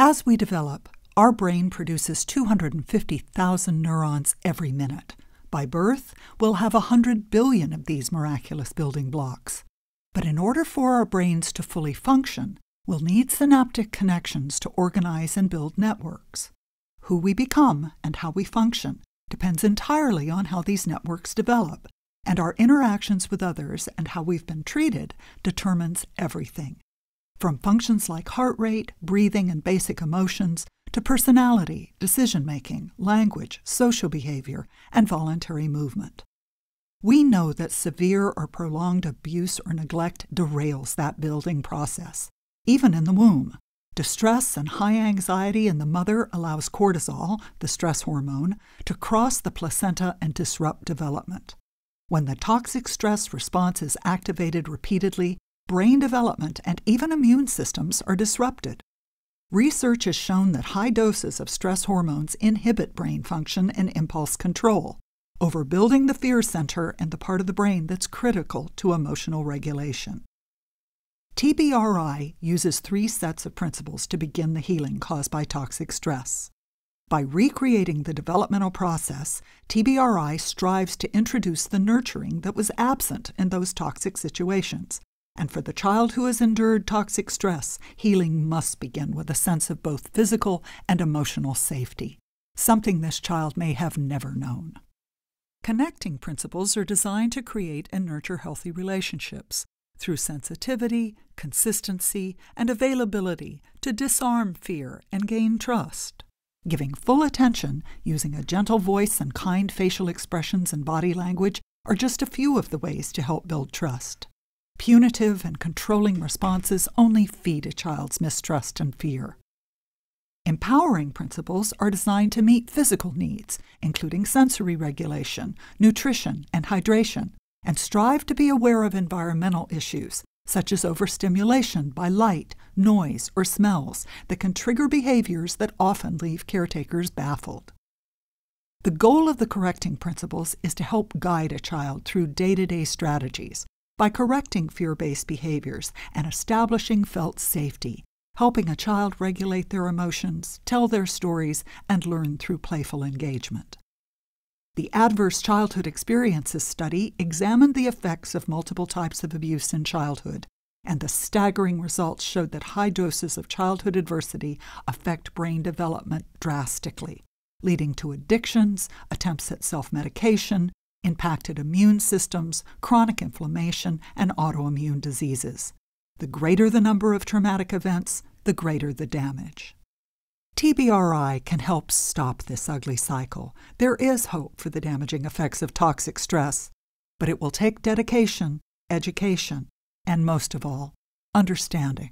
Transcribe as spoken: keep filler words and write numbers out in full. As we develop, our brain produces two hundred fifty thousand neurons every minute. By birth, we'll have one hundred billion of these miraculous building blocks. But in order for our brains to fully function, we'll need synaptic connections to organize and build networks. Who we become and how we function depends entirely on how these networks develop, and our interactions with others and how we've been treated determines everything. From functions like heart rate, breathing, and basic emotions, to personality, decision-making, language, social behavior, and voluntary movement. We know that severe or prolonged abuse or neglect derails that building process, even in the womb. Distress and high anxiety in the mother allows cortisol, the stress hormone, to cross the placenta and disrupt development. When the toxic stress response is activated repeatedly, brain development and even immune systems are disrupted. Research has shown that high doses of stress hormones inhibit brain function and impulse control, overbuilding the fear center and the part of the brain that's critical to emotional regulation. T B R I uses three sets of principles to begin the healing caused by toxic stress. By recreating the developmental process, T B R I strives to introduce the nurturing that was absent in those toxic situations. And for the child who has endured toxic stress, healing must begin with a sense of both physical and emotional safety, something this child may have never known. Connecting principles are designed to create and nurture healthy relationships through sensitivity, consistency, and availability to disarm fear and gain trust. Giving full attention, using a gentle voice and kind facial expressions and body language are just a few of the ways to help build trust. Punitive and controlling responses only feed a child's mistrust and fear. Empowering principles are designed to meet physical needs, including sensory regulation, nutrition, and hydration, and strive to be aware of environmental issues, such as overstimulation by light, noise, or smells that can trigger behaviors that often leave caretakers baffled. The goal of the correcting principles is to help guide a child through day-to-day strategies, by correcting fear-based behaviors and establishing felt safety, helping a child regulate their emotions, tell their stories, and learn through playful engagement. The Adverse Childhood Experiences study examined the effects of multiple types of abuse in childhood, and the staggering results showed that high doses of childhood adversity affect brain development drastically, leading to addictions, attempts at self-medication, impacted immune systems, chronic inflammation, and autoimmune diseases. The greater the number of traumatic events, the greater the damage. T B R I can help stop this ugly cycle. There is hope for the damaging effects of toxic stress, but it will take dedication, education, and most of all, understanding.